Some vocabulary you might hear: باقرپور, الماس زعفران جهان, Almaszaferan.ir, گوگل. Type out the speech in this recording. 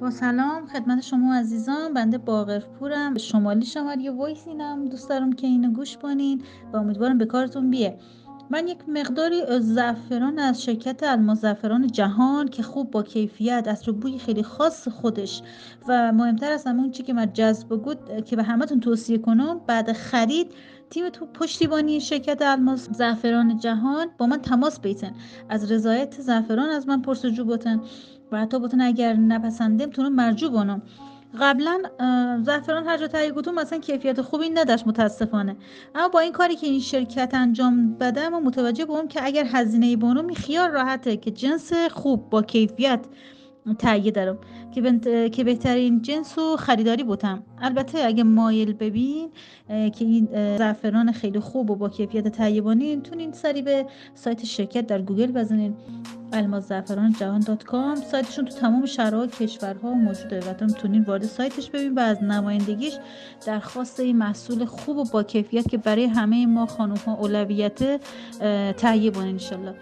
با سلام خدمت شما عزیزان، بنده باقرپورم، شمالی شمالی وایس اینم. دوست دارم که اینو گوش کنین و امیدوارم به کارتون بیه. من یک مقداری زعفران از شرکت الماس زعفران جهان که خوب با کیفیت از بوی خیلی خاص خودش و مهمتر از همون چیزی که من جذب و گود که به همتون توصیه کنم، بعد خرید تیم تو پشتیبانی شرکت الماس زعفران جهان با من تماس بگیرن، از رضایت زعفران از من پرسجو بتن و حتی بتن اگر نپسندم تونم مرجو بونم. قبلا زعفران هر جا تهیه کردم مثلا کیفیت خوبی نداشت متاسفانه، اما با این کاری که این شرکت انجام بده من متوجه بودم که اگر هزینه بونم خیال راحته که جنس خوب با کیفیت تهیه دارم که بهترین جنس رو خریداری بودم. البته اگه مایل ببین که این زعفران خیلی خوب و با کیفیت تهیه بونین، تونین سری به سایت شرکت در گوگل بزنین، الماسزعفرانجهان.com. سایتشون تو تمام شهرها و کشورها موجوده و میتونین وارد سایتش ببین و از نمایندگیش درخواست این محصول خوب و با کیفیت که برای همه ما خانوم ها اولویت تهیه بونین ان شاءالله.